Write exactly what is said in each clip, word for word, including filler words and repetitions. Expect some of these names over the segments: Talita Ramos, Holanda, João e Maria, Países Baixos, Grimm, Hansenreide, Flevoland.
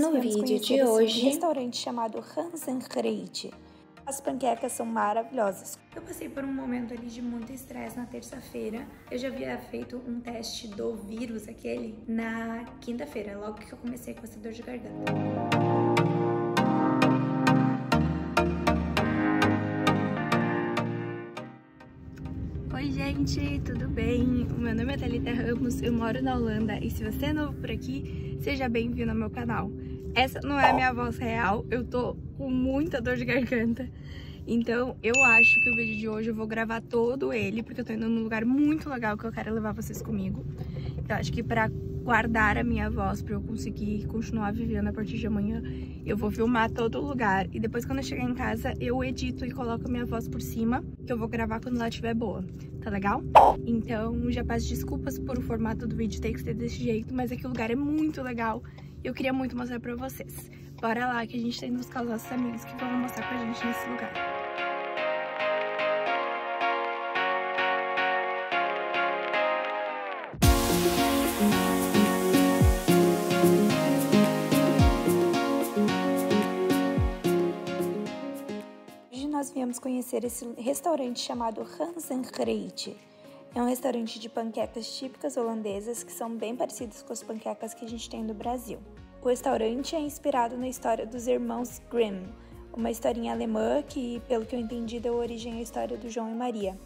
nós no vídeo de hoje, um restaurante chamado Hansenreide. As panquecas são maravilhosas. Eu passei por um momento ali de muito estresse na terça-feira. Eu já havia feito um teste do vírus aquele na quinta-feira, logo que eu comecei com essa dor de garganta. Oi gente, tudo bem? O meu nome é Talita Ramos, eu moro na Holanda e se você é novo por aqui, seja bem-vindo ao meu canal. Essa não é a minha voz real, eu tô com muita dor de garganta, então eu acho que o vídeo de hoje eu vou gravar todo ele, porque eu tô indo num lugar muito legal que eu quero levar vocês comigo. Então acho que pra guardar a minha voz, pra eu conseguir continuar vivendo a partir de amanhã, eu vou filmar todo lugar e depois quando eu chegar em casa eu edito e coloco a minha voz por cima, que eu vou gravar quando ela estiver boa, tá legal? Então já peço desculpas por o formato do vídeo ter que ser desse jeito, mas é que o lugar é muito legal e eu queria muito mostrar pra vocês. Bora lá que a gente tá indo buscar os nossos amigos que vão mostrar pra gente nesse lugar. Viemos conhecer esse restaurante chamado Hansenreide. É um restaurante de panquecas típicas holandesas que são bem parecidas com as panquecas que a gente tem no Brasil. O restaurante é inspirado na história dos irmãos Grimm, uma historinha alemã que, pelo que eu entendi, deu origem à história do João e Maria.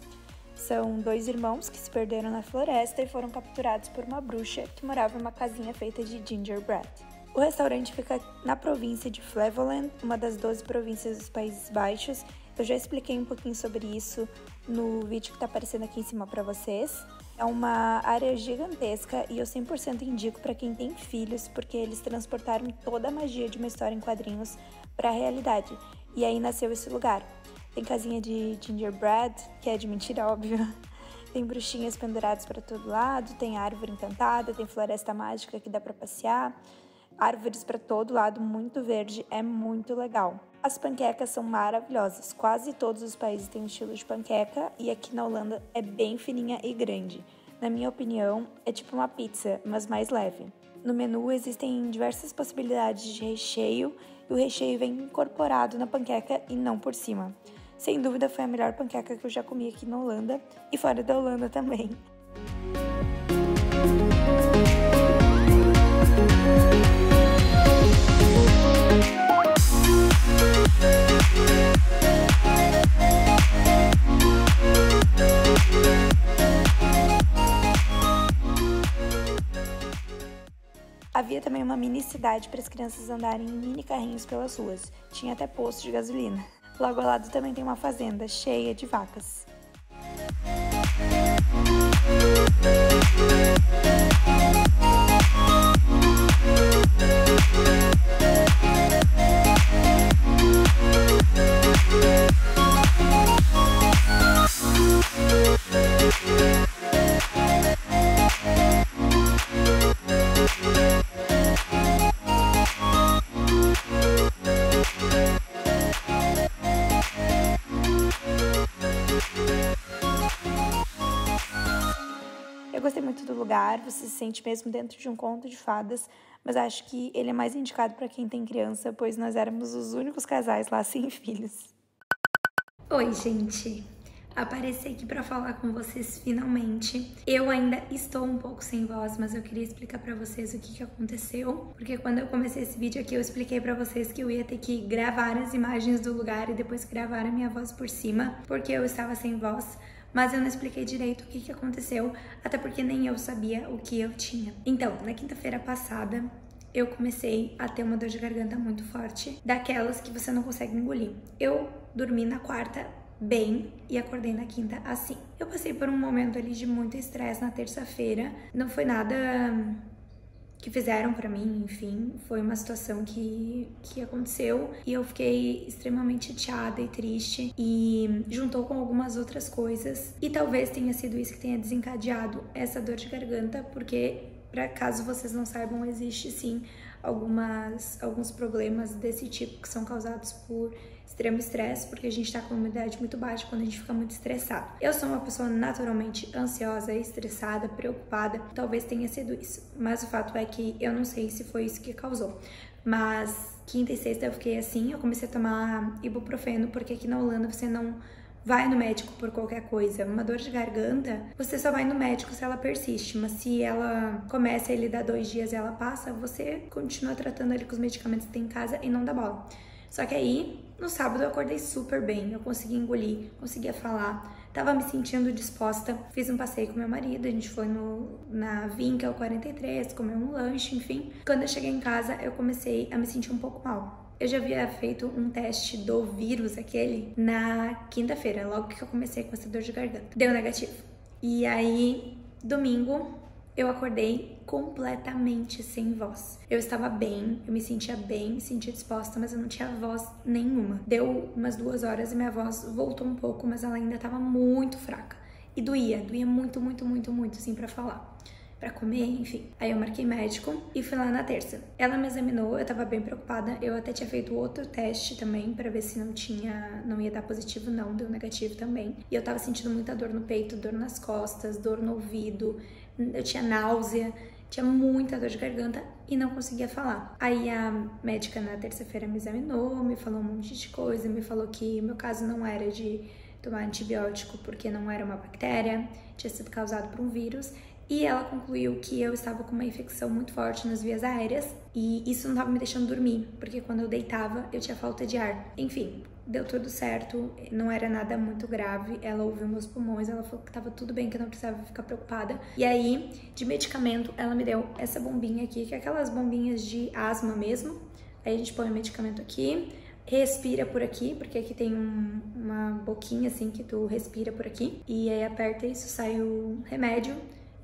São dois irmãos que se perderam na floresta e foram capturados por uma bruxa que morava em uma casinha feita de gingerbread. O restaurante fica na província de Flevoland, uma das doze províncias dos Países Baixos. Eu já expliquei um pouquinho sobre isso no vídeo que tá aparecendo aqui em cima pra vocês. É uma área gigantesca e eu cem por cento indico pra quem tem filhos, porque eles transportaram toda a magia de uma história em quadrinhos pra realidade. E aí nasceu esse lugar. Tem casinha de gingerbread, que é de mentira, óbvio. Tem bruxinhas penduradas pra todo lado, tem árvore encantada, tem floresta mágica que dá pra passear. Árvores pra todo lado, muito verde, é muito legal. As panquecas são maravilhosas, quase todos os países têm um estilo de panqueca e aqui na Holanda é bem fininha e grande. Na minha opinião, é tipo uma pizza, mas mais leve. No menu existem diversas possibilidades de recheio e o recheio vem incorporado na panqueca e não por cima. Sem dúvida foi a melhor panqueca que eu já comi aqui na Holanda e fora da Holanda também. Havia também uma mini cidade para as crianças andarem em mini carrinhos pelas ruas. Tinha até posto de gasolina. Logo ao lado também tem uma fazenda cheia de vacas. Eu gostei muito do lugar, você se sente mesmo dentro de um conto de fadas, mas acho que ele é mais indicado para quem tem criança, pois nós éramos os únicos casais lá sem filhos. Oi, gente! Apareci aqui para falar com vocês finalmente. Eu ainda estou um pouco sem voz, mas eu queria explicar para vocês o que, que aconteceu, porque quando eu comecei esse vídeo aqui eu expliquei para vocês que eu ia ter que gravar as imagens do lugar e depois gravar a minha voz por cima, porque eu estava sem voz. Mas eu não expliquei direito o que, que aconteceu, até porque nem eu sabia o que eu tinha. Então, na quinta-feira passada, eu comecei a ter uma dor de garganta muito forte, daquelas que você não consegue engolir. Eu dormi na quarta bem e acordei na quinta assim. Eu passei por um momento ali de muito estresse na terça-feira, não foi nada que fizeram pra mim, enfim, foi uma situação que, que aconteceu e eu fiquei extremamente chateada e triste e juntou com algumas outras coisas e talvez tenha sido isso que tenha desencadeado essa dor de garganta, porque, pra caso vocês não saibam, existe sim algumas, alguns problemas desse tipo que são causados por extremo estresse, porque a gente tá com uma umidade muito baixa quando a gente fica muito estressado. Eu sou uma pessoa naturalmente ansiosa, estressada, preocupada, talvez tenha sido isso, mas o fato é que eu não sei se foi isso que causou. Mas quinta e sexta eu fiquei assim, eu comecei a tomar ibuprofeno, porque aqui na Holanda você não vai no médico por qualquer coisa. Uma dor de garganta, você só vai no médico se ela persiste, mas se ela começa, ele dá dois dias e ela passa, você continua tratando ali com os medicamentos que tem em casa e não dá bola. Só que aí, no sábado eu acordei super bem, eu consegui engolir, conseguia falar, tava me sentindo disposta. Fiz um passeio com meu marido, a gente foi no, na Vinca, o quarenta e três, comeu um lanche, enfim. Quando eu cheguei em casa, eu comecei a me sentir um pouco mal. Eu já havia feito um teste do vírus aquele na quinta-feira, logo que eu comecei com essa dor de garganta. Deu negativo. E aí, domingo, eu acordei completamente sem voz. Eu estava bem, eu me sentia bem, me sentia disposta, mas eu não tinha voz nenhuma. Deu umas duas horas e minha voz voltou um pouco, mas ela ainda estava muito fraca. E doía, doía muito, muito, muito, muito, assim, pra falar, pra comer, enfim. Aí eu marquei médico e fui lá na terça. Ela me examinou, eu tava bem preocupada, eu até tinha feito outro teste também pra ver se não tinha, não ia dar positivo, não, deu negativo também. E eu tava sentindo muita dor no peito, dor nas costas, dor no ouvido, eu tinha náusea, tinha muita dor de garganta e não conseguia falar. Aí a médica na terça-feira me examinou, me falou um monte de coisa, me falou que meu caso não era de tomar antibiótico porque não era uma bactéria, tinha sido causado por um vírus, e ela concluiu que eu estava com uma infecção muito forte nas vias aéreas e isso não estava me deixando dormir, porque quando eu deitava eu tinha falta de ar. Enfim, deu tudo certo, não era nada muito grave, ela ouviu meus pulmões, ela falou que tava tudo bem, que eu não precisava ficar preocupada. E aí, de medicamento, ela me deu essa bombinha aqui, que é aquelas bombinhas de asma mesmo. Aí a gente põe o medicamento aqui, respira por aqui, porque aqui tem um, uma boquinha assim que tu respira por aqui. E aí aperta isso, sai o remédio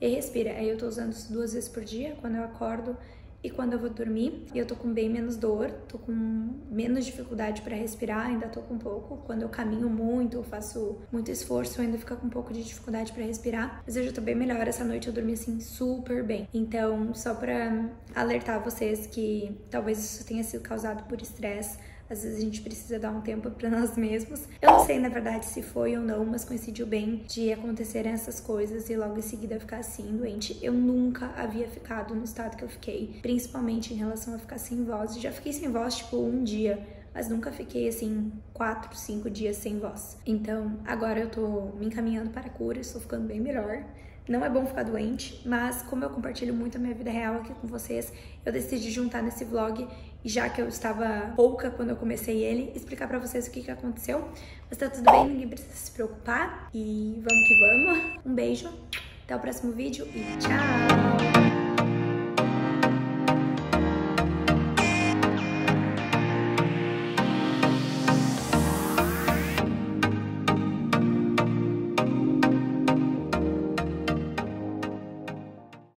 e respira. Aí eu tô usando isso duas vezes por dia, quando eu acordo e quando eu vou dormir. Eu tô com bem menos dor, tô com menos dificuldade pra respirar, ainda tô com um pouco. Quando eu caminho muito, eu faço muito esforço, eu ainda fico com um pouco de dificuldade pra respirar. Mas eu já tô bem melhor, essa noite eu dormi assim super bem. Então, só pra alertar vocês que talvez isso tenha sido causado por estresse. Às vezes a gente precisa dar um tempo pra nós mesmos. Eu não sei, na verdade, se foi ou não, mas coincidiu bem de acontecerem essas coisas e logo em seguida ficar assim, doente. Eu nunca havia ficado no estado que eu fiquei, principalmente em relação a ficar sem voz. Eu já fiquei sem voz, tipo, um dia, mas nunca fiquei, assim, quatro, cinco dias sem voz. Então, agora eu tô me encaminhando para a cura, estou ficando bem melhor. Não é bom ficar doente, mas como eu compartilho muito a minha vida real aqui com vocês, eu decidi juntar nesse vlog, já que eu estava pouca quando eu comecei ele, explicar pra vocês o que, que aconteceu. Mas tá tudo bem, ninguém precisa se preocupar. E vamos que vamos. Um beijo, até o próximo vídeo e tchau!